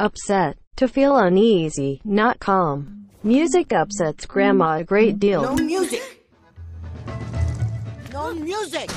Upset. To feel uneasy, not calm. Music upsets Grandma a great deal. No music! No music!